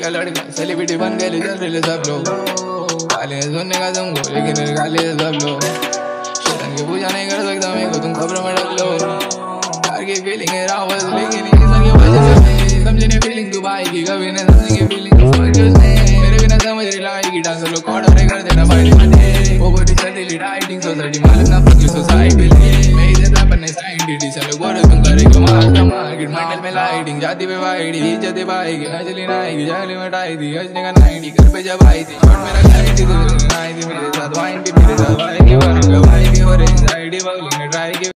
का लड़का सेलिब्रिटी बन गए सब लोग काले सुनने का तुमको, लेकिन काले सब लोग शैतान की पूजा नहीं कर सकता मेरे को, तुम खबरों में रख लो यार की फीलिंग है रावत, लेकिन इंसान की वजह से समझने फीलिंग दुबई की कभी नहीं समझेंगे फीलिंग मेरे बिना समझ रिलाई की डांस लोग कॉर्ड और कर देना भाई ओवर रिसेंटली राइटिंग सोसाइटी मालूम ना पकड़ी सोसाइटी मैं इधर अपने साइंटिटी चलो गोरे तुम करेंगे मंडल में लाइटिंग जाती पे वाइडी इज्जतें पाएगी नजली नाएगी जगली मटाई थी हजने का नाइटी घर पे जब आई थी शॉट मेरा लाइटी तो आई थी मेरे साथ वाइन भी मेरे साथ वाइन के बारे में वाइन के और एंजाइटी वाली में ट्राई के